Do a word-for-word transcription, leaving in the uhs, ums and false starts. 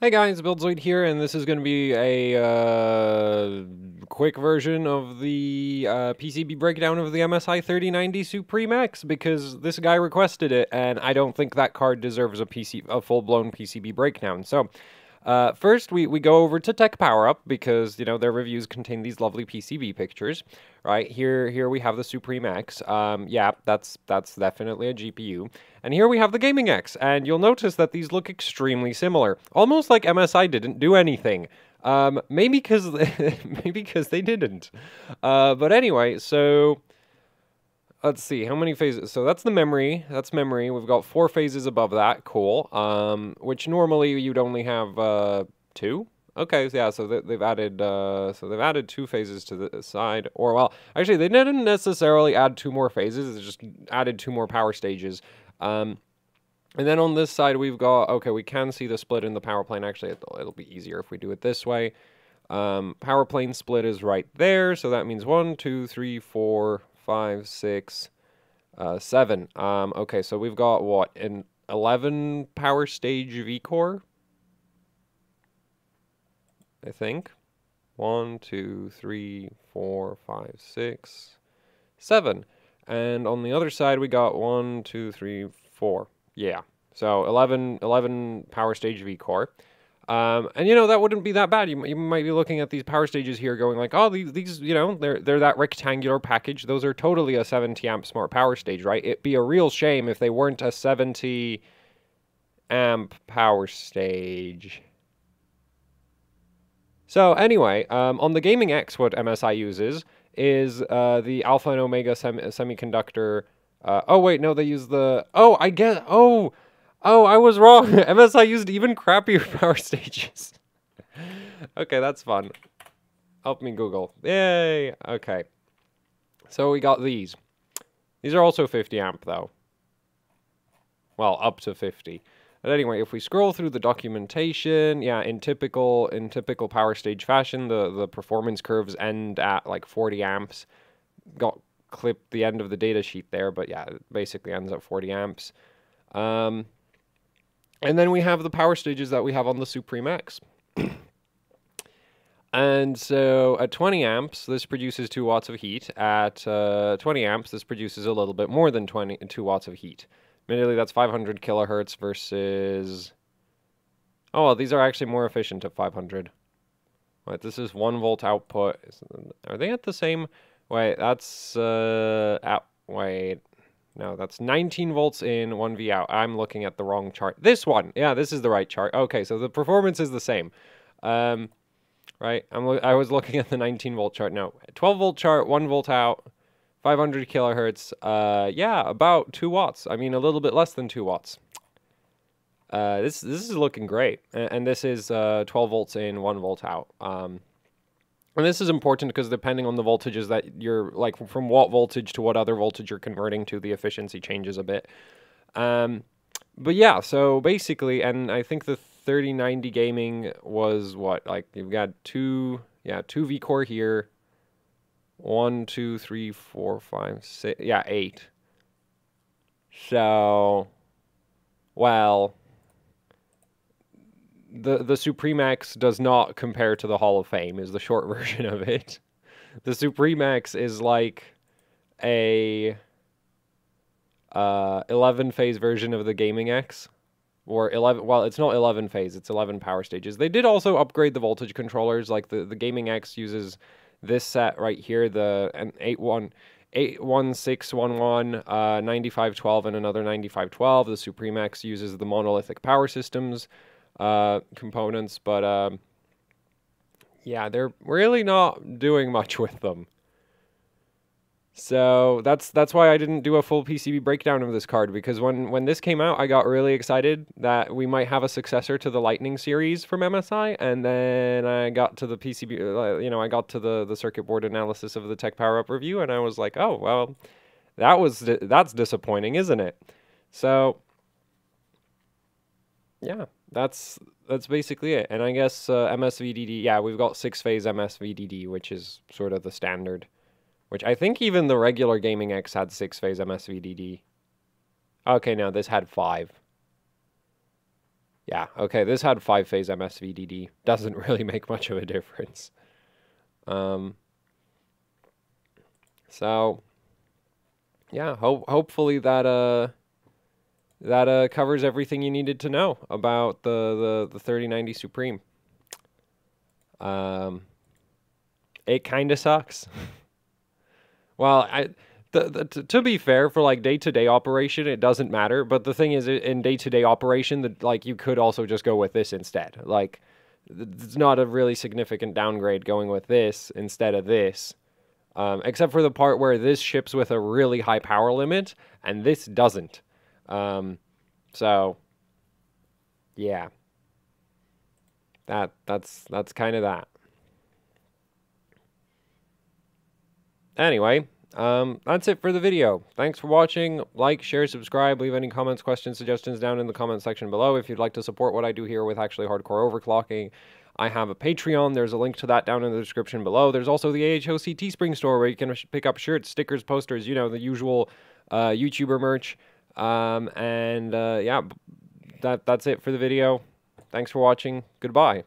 Hey guys, Buildzoid here, and this is going to be a uh, quick version of the uh, P C B breakdown of the M S I thirty ninety Suprim X, because this guy requested it, and I don't think that card deserves a P C, a full-blown P C B breakdown. So, uh, first we, we go over to TechPowerUp, because, you know, their reviews contain these lovely P C B pictures, right? Here here we have the Suprim X, um, yeah, that's, that's definitely a G P U. And here we have the Gaming X, and you'll notice that these look extremely similar. Almost like M S I didn't do anything. Um, maybe because maybe because they didn't. Uh, but anyway, so let's see, how many phases? So that's the memory, that's memory. We've got four phases above that, cool. Um, which normally you'd only have uh, two. Okay, yeah, so they've added uh, so they've added two phases to the side, or well, actually they didn't necessarily add two more phases, they just added two more power stages. Um, and then on this side we've got, okay, we can see the split in the power plane. Actually, it'll, it'll be easier if we do it this way. Um, power plane split is right there, so that means one, two, three, four, five, six, uh, seven. Um, okay, so we've got, what, an eleven power stage V-Core? I think. One, two, three, four, five, six, seven. And on the other side, we got one, two, three, four. Yeah. So eleven, eleven power stage V-Core. Um, and, you know, that wouldn't be that bad. You, you might be looking at these power stages here going like, oh, these, these, you know, they're, they're that rectangular package. Those are totally a seventy amp smart power stage, right? It'd be a real shame if they weren't a seventy amp power stage. So anyway, um, on the Gaming X, what M S I uses is uh, the Alpha and Omega sem semiconductor. Uh, oh, wait, no, they use the... Oh, I guess... Oh, oh, I was wrong. M S I used even crappier power stages. Okay, that's fun. Help me Google. Yay! Okay. So we got these. These are also fifty amp, though. Well, up to fifty. But anyway, if we scroll through the documentation, yeah, in typical in typical power stage fashion, the, the performance curves end at like forty amps. Got clipped the end of the data sheet there, but yeah, it basically ends at forty amps. Um, and then we have the power stages that we have on the Suprim X. And so at twenty amps, this produces two watts of heat. At uh, twenty amps, this produces a little bit more than twenty, two watts of heat. Admittedly, that's five hundred kilohertz versus... Oh, well, these are actually more efficient at five hundred. Wait, this is one volt output. Are they at the same... Wait, that's... Uh, out... Wait. No, that's nineteen volts in, one volt out. I'm looking at the wrong chart. This one! Yeah, this is the right chart. Okay, so the performance is the same. Um, right, I'm lo I was looking at the nineteen volt chart. No, twelve volt chart, one volt out... five hundred kilohertz, uh, yeah, about two watts. I mean, a little bit less than two watts. Uh, this this is looking great. And, and this is uh, twelve volts in, one volt out. Um, and this is important because depending on the voltages that you're, like, from what voltage to what other voltage you're converting to, the efficiency changes a bit. Um, but yeah, so basically, and I think the thirty ninety Gaming was what? Like, you've got two, yeah, two V-Core here. One, two, three, four, five, six, yeah, eight. So, well, the the Suprim X does not compare to the Hall of Fame, is the short version of it. The Suprim X is like a uh, eleven phase version of the Gaming X. Or eleven, well, it's not eleven phase, it's eleven power stages. They did also upgrade the voltage controllers, like the, the Gaming X uses... This set right here, the an eight one six one one, uh, ninety-five twelve, and another ninety-five twelve. The Suprim X uses the monolithic power systems uh, components, but um, yeah, they're really not doing much with them. So that's that's why I didn't do a full P C B breakdown of this card, because when when this came out, I got really excited that we might have a successor to the Lightning series from M S I, and then I got to the P C B, you know, I got to the the circuit board analysis of the TechPowerUp review, and I was like, oh well, that was that's disappointing, isn't it? So yeah, that's that's basically it. And I guess uh, M S V D D, yeah, we've got six phase M S V D D, which is sort of the standard. Which I think even the regular Gaming X had six phase M S V D D. Okay, now this had five. Yeah, okay, this had five-phase M S V D D. Doesn't really make much of a difference. Um, so, yeah, ho hopefully that uh, that uh, covers everything you needed to know about the, the, the thirty ninety Suprim. Um, it kind of sucks. Well, I... The, the, to, to be fair, for like day-to-day -day operation, it doesn't matter. But the thing is, in day-to-day -day operation, the, like you could also just go with this instead. Like, it's not a really significant downgrade going with this instead of this. Um, except for the part where this ships with a really high power limit, and this doesn't. Um, so, yeah. That, that's, that's kind of that. Anyway... Um, that's it for the video. Thanks for watching. Like, share, subscribe, leave any comments, questions, suggestions down in the comment section below. If you'd like to support what I do here with Actually Hardcore Overclocking, I have a Patreon. There's a link to that down in the description below. There's also the A H O C Teespring store where you can pick up shirts, stickers, posters, you know, the usual, uh, YouTuber merch. Um, and, uh, yeah, that, that's it for the video. Thanks for watching. Goodbye.